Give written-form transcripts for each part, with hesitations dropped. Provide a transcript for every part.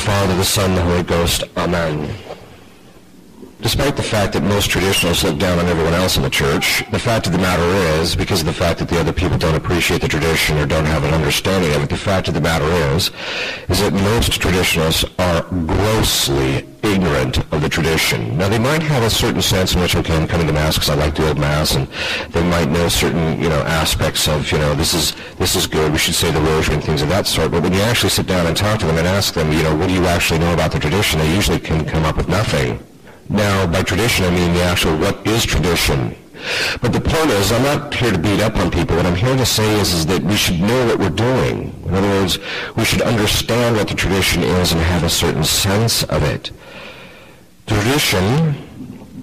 Father, the Son, and the Holy Ghost. Amen. Despite the fact that most traditionalists look down on everyone else in the church, the fact of the matter is, because of the fact that the other people don't appreciate the tradition or don't have an understanding of it, the fact of the matter is that most traditionalists are grossly ignorant of the tradition. Now, they might have a certain sense in which, okay, I'm coming to Mass because I like the old Mass, and they might know certain, aspects of, this is good, we should say the rosary and things of that sort, but when you actually sit down and talk to them and ask them, what do you actually know about the tradition, they usually can come up with nothing. Now, by tradition, I mean the actual what is tradition. But the point is, I'm not here to beat up on people. What I'm here to say is that we should know what we're doing. In other words, we should understand what the tradition is and have a certain sense of it. Tradition,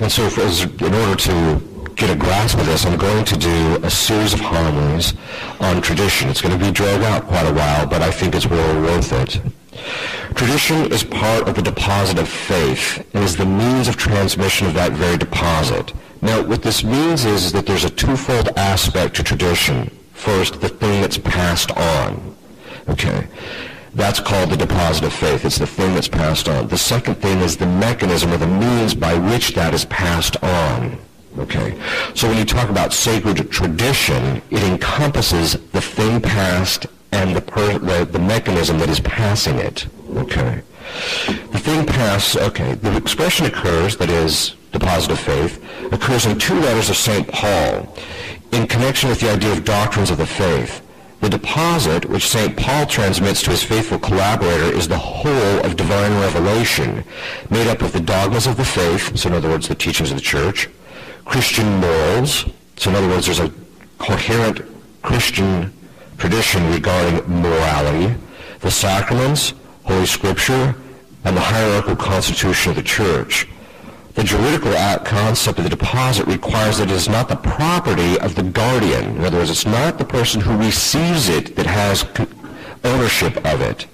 and so in order to get a grasp of this, I'm going to do a series of homilies on tradition. It's going to be dragged out quite a while, but I think it's well worth it. Tradition is part of the deposit of faith and is the means of transmission of that very deposit. Now, what this means is that there's a twofold aspect to tradition. First, the thing that's passed on. Okay. That's called the deposit of faith. It's the thing that's passed on. The second thing is the mechanism or the means by which that is passed on. Okay. So when you talk about sacred tradition, it encompasses the thing passed and the mechanism that is passing it. Okay. The thing passed, okay, the expression occurs, that is, deposit of faith, occurs in two letters of St. Paul in connection with the idea of doctrines of the faith. The deposit, which St. Paul transmits to his faithful collaborator, is the whole of divine revelation, made up of the dogmas of the faith, so in other words, the teachings of the church, Christian morals, so in other words, there's a coherent Christian tradition regarding morality, the sacraments, Holy Scripture, and the hierarchical constitution of the Church. The juridical concept of the deposit requires that it is not the property of the guardian. In other words, it's not the person who receives it that has ownership of it,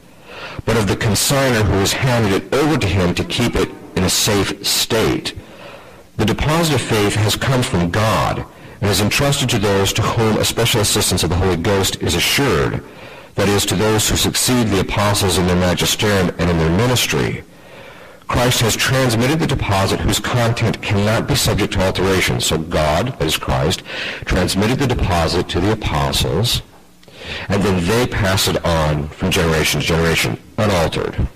but of the consignor who has handed it over to him to keep it in a safe state. The deposit of faith has come from God and is entrusted to those to whom a special assistance of the Holy Ghost is assured, that is, to those who succeed the apostles in their magisterium and in their ministry. Christ has transmitted the deposit whose content cannot be subject to alteration. So God, that is Christ, transmitted the deposit to the apostles, and then they pass it on from generation to generation, unaltered.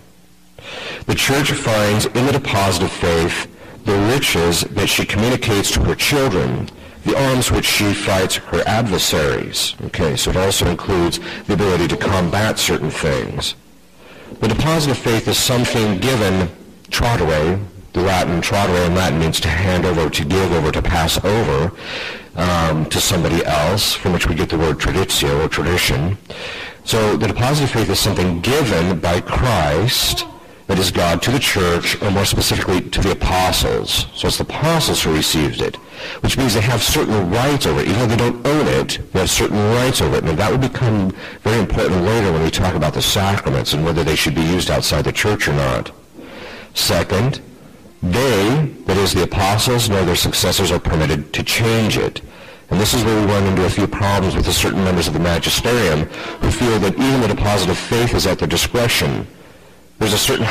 The Church finds in the deposit of faith the riches that she communicates to her children, the arms which she fights her adversaries. Okay, so it also includes the ability to combat certain things. The deposit of faith is something given, tradere, the Latin, tradere in Latin means to hand over, to give over, to pass over to somebody else, from which we get the word traditio or tradition. So the deposit of faith is something given by Christ, that is God, to the church, or more specifically to the apostles. So it's the apostles who received it, which means they have certain rights over it. Even though they don't own it, they have certain rights over it. And that will become very important later when we talk about the sacraments and whether they should be used outside the church or not. Second, they, that is the apostles, nor their successors are permitted to change it. And this is where we run into a few problems with certain members of the magisterium who feel that even the deposit of faith is at their discretion. There's a certain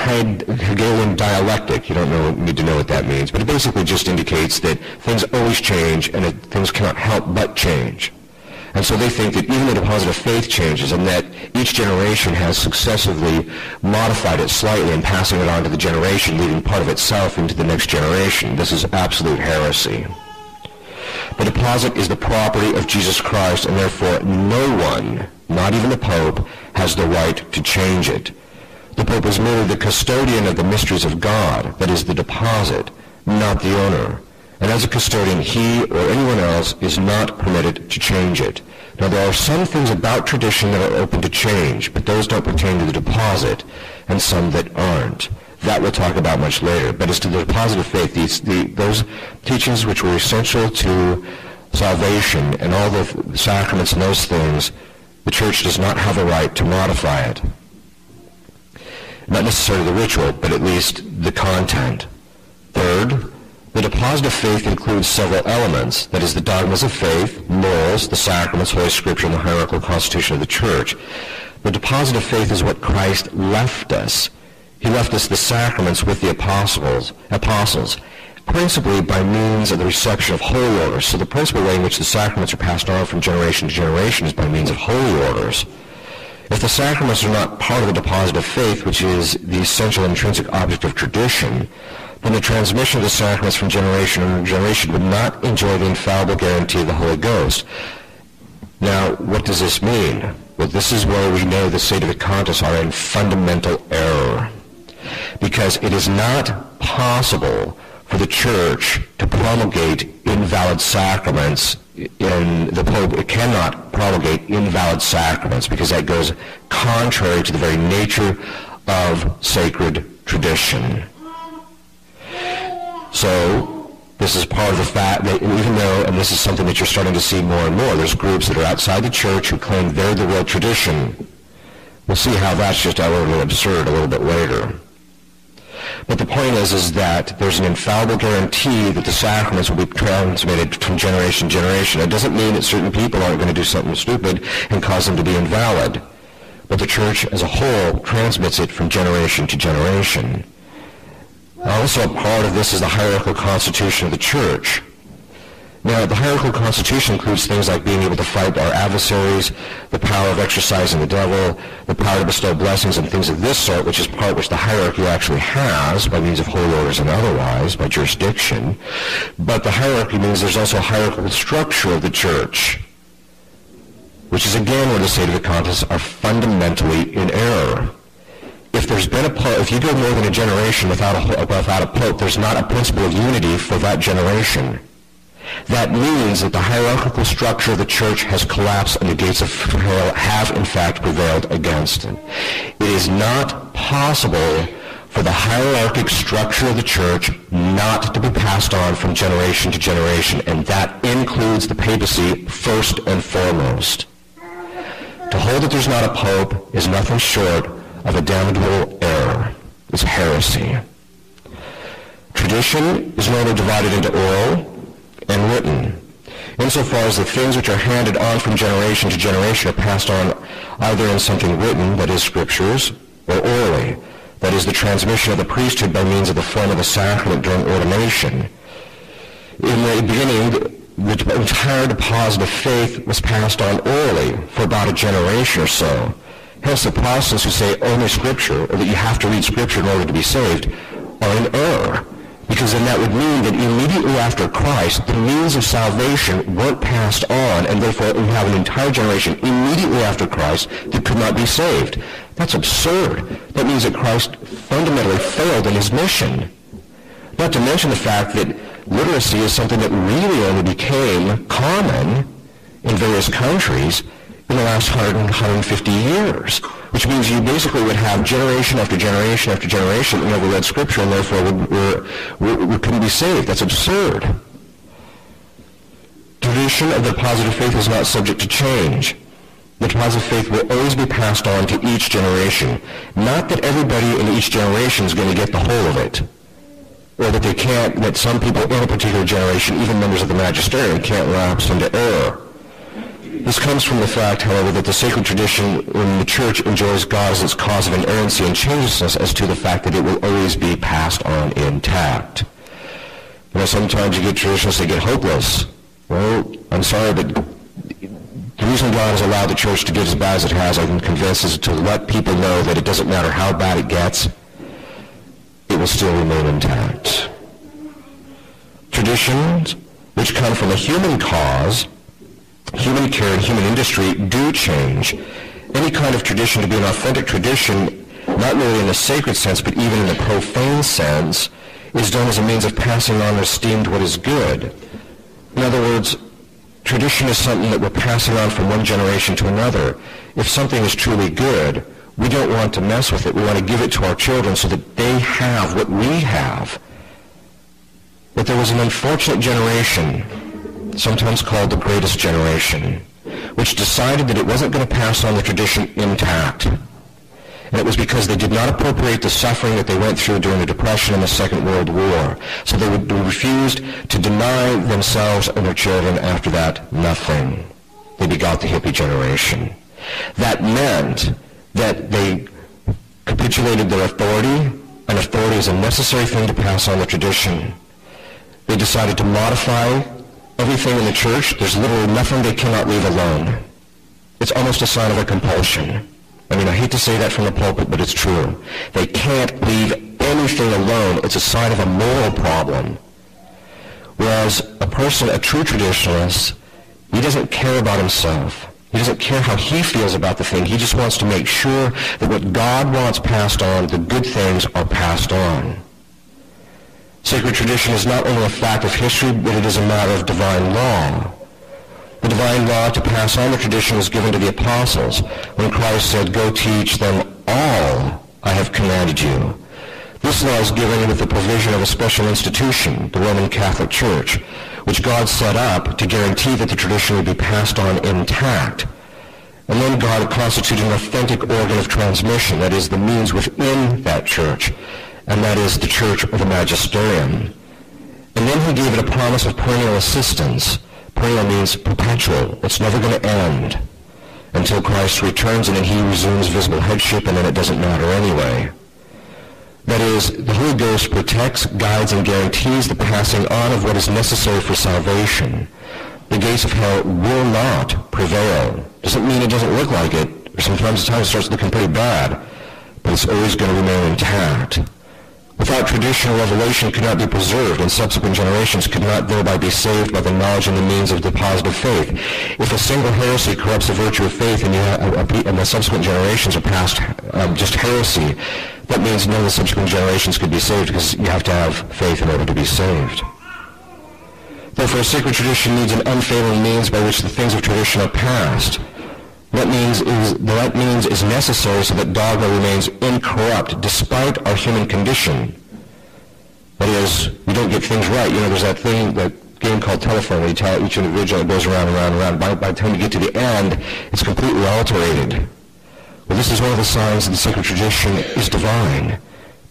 Hegelian dialectic. You don't need to know what that means, but it basically just indicates that things always change and things cannot help but change. And so they think that even the deposit of faith changes and that each generation has successively modified it slightly and passing it on to the generation, leaving part of itself into the next generation. This is absolute heresy. The deposit is the property of Jesus Christ, and therefore no one, not even the Pope, has the right to change it. The Pope is merely the custodian of the mysteries of God, that is the deposit, not the owner. And as a custodian, he or anyone else is not permitted to change it. Now, there are some things about tradition that are open to change, but those don't pertain to the deposit, and some that aren't. That we'll talk about much later. But as to the deposit of faith, those teachings which were essential to salvation and all the sacraments and those things, the Church does not have a right to modify it. Not necessarily the ritual, but at least the content. Third, the deposit of faith includes several elements, that is the dogmas of faith, morals, the sacraments, Holy Scripture, and the hierarchical constitution of the Church. The deposit of faith is what Christ left us. He left us the sacraments with the apostles, principally by means of the reception of holy orders. So the principal way in which the sacraments are passed on from generation to generation is by means of holy orders. If the sacraments are not part of the deposit of faith, which is the essential intrinsic object of tradition, then the transmission of the sacraments from generation to generation would not enjoy the infallible guarantee of the Holy Ghost. Now, what does this mean? Well, this is where we know the Sedivic Cantos are in fundamental error, because it is not possible for the Church to promulgate invalid sacraments. The Pope cannot promulgate invalid sacraments because that goes contrary to the very nature of sacred tradition. So this is part of the fact that even though, and this is something that you're starting to see more and more, there's groups that are outside the Church who claim they're the real tradition. We'll see how that's just utterly absurd a little bit later. But the point is that there's an infallible guarantee that the sacraments will be transmitted from generation to generation. It doesn't mean that certain people aren't going to do something stupid and cause them to be invalid. But the Church as a whole transmits it from generation to generation. Also, a part of this is the hierarchical constitution of the Church. Now, the hierarchical constitution includes things like being able to fight our adversaries, the power of exercising the devil, the power to bestow blessings and things of this sort, which is part which the hierarchy actually has by means of holy orders and otherwise, by jurisdiction. But the hierarchy means there's also a hierarchical structure of the Church, which is again where the Sedivic Cantos are fundamentally in error. If you go more than a generation without a pope, there's not a principle of unity for that generation. That means that the hierarchical structure of the Church has collapsed and the gates of hell have in fact prevailed against it. It is not possible for the hierarchic structure of the Church not to be passed on from generation to generation, and that includes the papacy first and foremost. To hold that there's not a pope is nothing short of a damnable error. It's heresy. Tradition is normally divided into oral and written, insofar as the things which are handed on from generation to generation are passed on either in something written, that is scriptures, or orally, that is the transmission of the priesthood by means of the form of the sacrament during ordination. In the beginning, the entire deposit of faith was passed on orally for about a generation or so. Hence, the Protestants who say only scripture, or that you have to read scripture in order to be saved, are in error. Because then that would mean that immediately after Christ, the means of salvation weren't passed on, and therefore we have an entire generation immediately after Christ that could not be saved. That's absurd. That means that Christ fundamentally failed in his mission. Not to mention the fact that literacy is something that really only became common in various countries in the last 100 and 150 years, which means you basically would have generation after generation after generation that never read scripture and therefore we couldn't be saved. That's absurd. Tradition of the deposit of faith is not subject to change. The deposit of faith will always be passed on to each generation. Not that everybody in each generation is going to get the whole of it, or that they can't, that some people in a particular generation, even members of the magisterium, can't lapse into error. This comes from the fact, however, that the sacred tradition in the Church enjoys God as its cause of inerrancy and changelessness as to the fact that it will always be passed on intact. You know, sometimes you get traditions that get hopeless. Well, I'm sorry, but the reason God has allowed the Church to get as bad as it has, I'm convinced, is to let people know that it doesn't matter how bad it gets, it will still remain intact. Traditions which come from a human cause, human care, and human industry do change. Any kind of tradition, to be an authentic tradition, not merely in the sacred sense, but even in the profane sense, is done as a means of passing on or esteemed what is good. In other words, tradition is something that we're passing on from one generation to another. If something is truly good, we don't want to mess with it. We want to give it to our children so that they have what we have. But there was an unfortunate generation, sometimes called the greatest generation, which decided that it wasn't going to pass on the tradition intact. And it was because they did not appropriate the suffering that they went through during the Depression and the Second World War. So they refused to deny themselves and their children after that nothing. They begot the hippie generation. That meant that they capitulated their authority, and authority is a necessary thing to pass on the tradition. They decided to modify everything in the church. There's literally nothing they cannot leave alone. It's almost a sign of a compulsion. I mean, I hate to say that from the pulpit, but it's true. They can't leave anything alone. It's a sign of a moral problem. Whereas a person, a true traditionalist, he doesn't care about himself. He doesn't care how he feels about the thing. He just wants to make sure that what God wants passed on, the good things are passed on. Sacred tradition is not only a fact of history, but it is a matter of divine law. The divine law to pass on the tradition was given to the apostles when Christ said, "Go teach them all I have commanded you." This law is given with the provision of a special institution, the Roman Catholic Church, which God set up to guarantee that the tradition would be passed on intact. And then God constituted an authentic organ of transmission, that is, the means within that church, and that is the church or the magisterium. And then he gave it a promise of perennial assistance. Perennial means perpetual. It's never going to end until Christ returns, and then he resumes visible headship, and then it doesn't matter anyway. That is, the Holy Ghost protects, guides, and guarantees the passing on of what is necessary for salvation. The gates of hell will not prevail. Doesn't mean it doesn't look like it. Sometimes the time it starts looking pretty bad, but it's always going to remain intact. Without tradition, revelation could not be preserved, and subsequent generations could not thereby be saved by the knowledge and the means of the positive faith. If a single heresy corrupts the virtue of faith, and the subsequent generations are past just heresy, that means none of the subsequent generations could be saved, because you have to have faith in order to be saved. Therefore, sacred tradition needs an unfailing means by which the things of tradition are passed. That means is necessary so that dogma remains incorrupt despite our human condition. That is, we don't get things right. You know, there's that thing, that game called telephone, where you tell each individual it goes around and around and around. By the time you get to the end, it's completely alterated. Well, this is one of the signs that the sacred tradition is divine,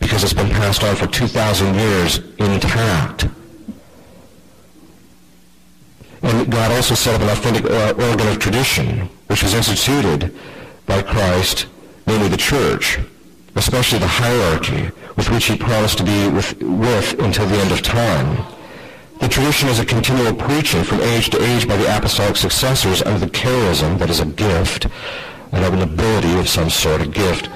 because it's been passed on for 2,000 years intact. And God also set up an authentic organ of tradition, which was instituted by Christ, namely the church, especially the hierarchy, with which he promised to be with until the end of time. The tradition is a continual preaching from age to age by the apostolic successors under the charism, that is a gift, an ability of some sort, a gift,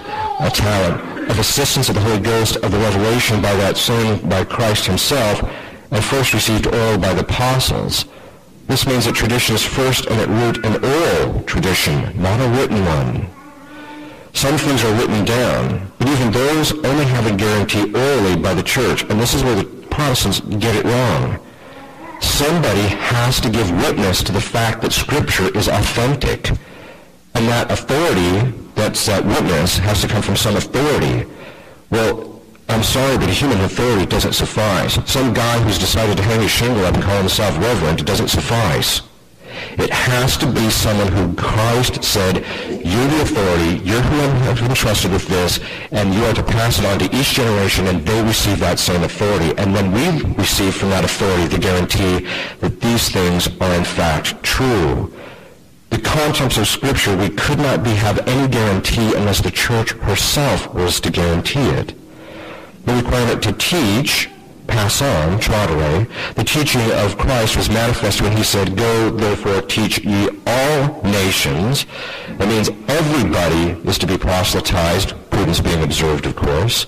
a talent, of assistance of the Holy Ghost, of the revelation by that same, by Christ himself, and first received oral by the apostles. This means that tradition is first and at root an oral tradition, not a written one. Some things are written down, but even those only have a guarantee orally by the church, and this is where the Protestants get it wrong. Somebody has to give witness to the fact that Scripture is authentic, and that authority, that's that witness, has to come from some authority. Well, I'm sorry, but human authority doesn't suffice. Some guy who's decided to hang his shingle up and call himself reverend doesn't suffice. It has to be someone who Christ said, you're the authority, you're who I'm entrusted with this, and you are to pass it on to each generation, and they receive that same authority. And then we receive from that authority the guarantee that these things are in fact true. The contents of Scripture, we could not have any guarantee unless the church herself was to guarantee it. The requirement to teach, pass on, trot away, the teaching of Christ was manifest when he said, "Go, therefore, teach ye all nations." That means everybody is to be proselytized, prudence being observed, of course,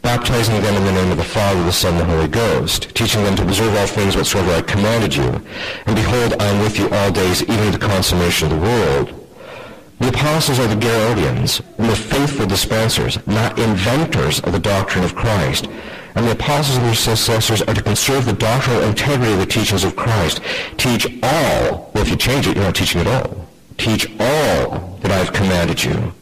baptizing them in the name of the Father, the Son, and the Holy Ghost, teaching them to observe all things whatsoever I commanded you. And behold, I am with you all days, even to the consummation of the world. The apostles are the Galileans, and the faithful dispensers, not inventors of the doctrine of Christ. And the apostles and their successors are to conserve the doctrinal integrity of the teachings of Christ. Teach all. Well, if you change it, you're not teaching at all. Teach all that I have commanded you.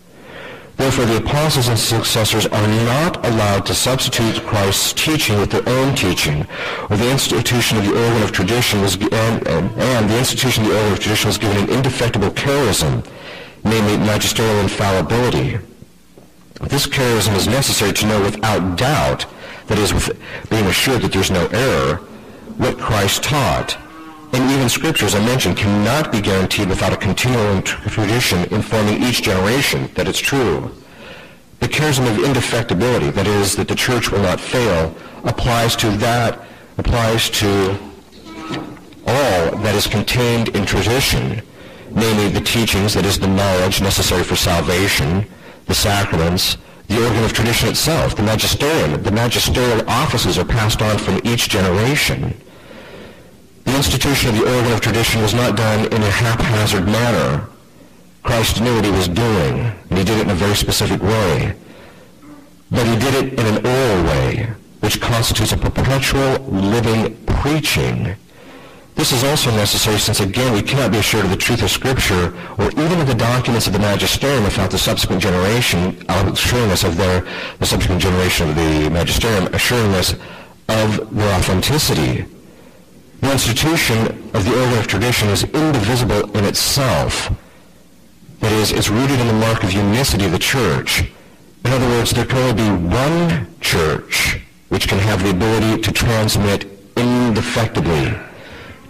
Therefore, the apostles and successors are not allowed to substitute Christ's teaching with their own teaching, or the institution of the organ of tradition was given an indefectible charism, namely magisterial infallibility. This charism is necessary to know without doubt, that is, with being assured that there's no error, what Christ taught. And even Scripture, as I mentioned, cannot be guaranteed without a continual tradition informing each generation that it's true. The charism of indefectibility, that is, that the church will not fail, applies to all that is contained in tradition, namely the teachings, that is, the knowledge necessary for salvation, the sacraments, the organ of tradition itself, the magisterium. The magisterial offices are passed on from each generation. The institution of the organ of tradition was not done in a haphazard manner. Christ knew what he was doing, and he did it in a very specific way. But he did it in an oral way, which constitutes a perpetual living preaching. This is also necessary since, again, we cannot be assured of the truth of Scripture or even of the documents of the magisterium without the subsequent generation assuring us of the subsequent generation of the magisterium assuring us of their authenticity. The institution of the order of tradition is indivisible in itself. That is, it's rooted in the mark of unicity of the church. In other words, there can only be one church which can have the ability to transmit indefectibly.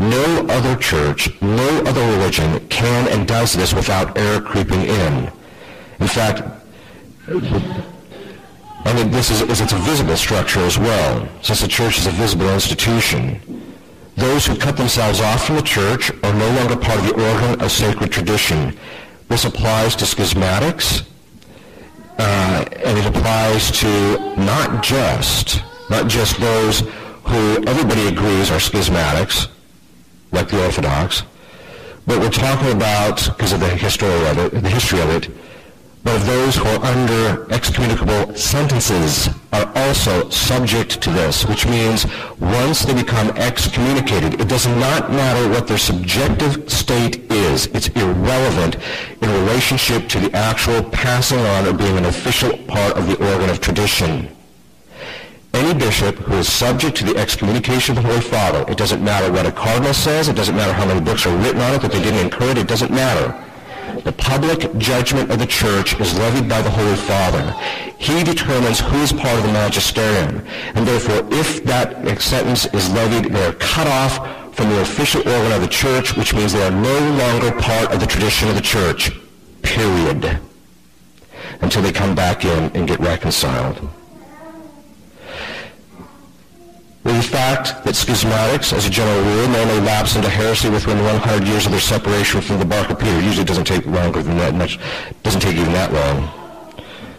No other church, no other religion can and does this without error creeping in. In fact, I mean, it's a visible structure as well, since the church is a visible institution. Those who cut themselves off from the church are no longer part of the organ of sacred tradition. This applies to schismatics, and it applies to not just those who everybody agrees are schismatics, like the Orthodox, but we're talking about, because of the history of it, but of those who are under excommunicable sentences are also subject to this, which means once they become excommunicated, it does not matter what their subjective state is. It's irrelevant in relationship to the actual passing on of being an official part of the organ of tradition. Any bishop who is subject to the excommunication of the Holy Father, it doesn't matter what a cardinal says, it doesn't matter how many books are written on it, that they didn't incur it, it doesn't matter. The public judgment of the Church is levied by the Holy Father. He determines who is part of the magisterium, and therefore if that sentence is levied, they are cut off from the official organ of the Church, which means they are no longer part of the tradition of the Church, period, until they come back in and get reconciled. The fact that schismatics, as a general rule, normally lapse into heresy within 100 years of their separation from the Bark of Peter. Usually doesn't take longer than that much, doesn't take even that long.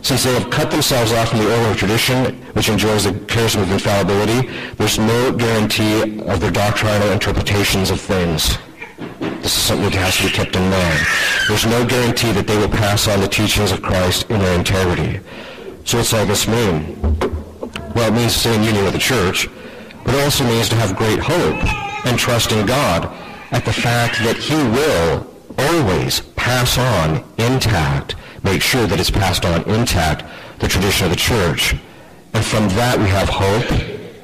Since they have cut themselves off from the order of tradition, which enjoys the charism of infallibility, there's no guarantee of their doctrinal interpretations of things. This is something that has to be kept in mind. There's no guarantee that they will pass on the teachings of Christ in their integrity. So what's all this mean? Well, it means to stay in union with the Church, but it also means to have great hope and trust in God at the fact that he will always pass on intact, make sure that it's passed on intact, the tradition of the Church. And from that we have hope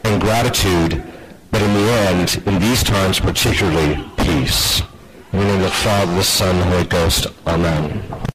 and gratitude, but in the end, in these times particularly, peace. In the name of the Father, the Son, and the Holy Ghost, Amen.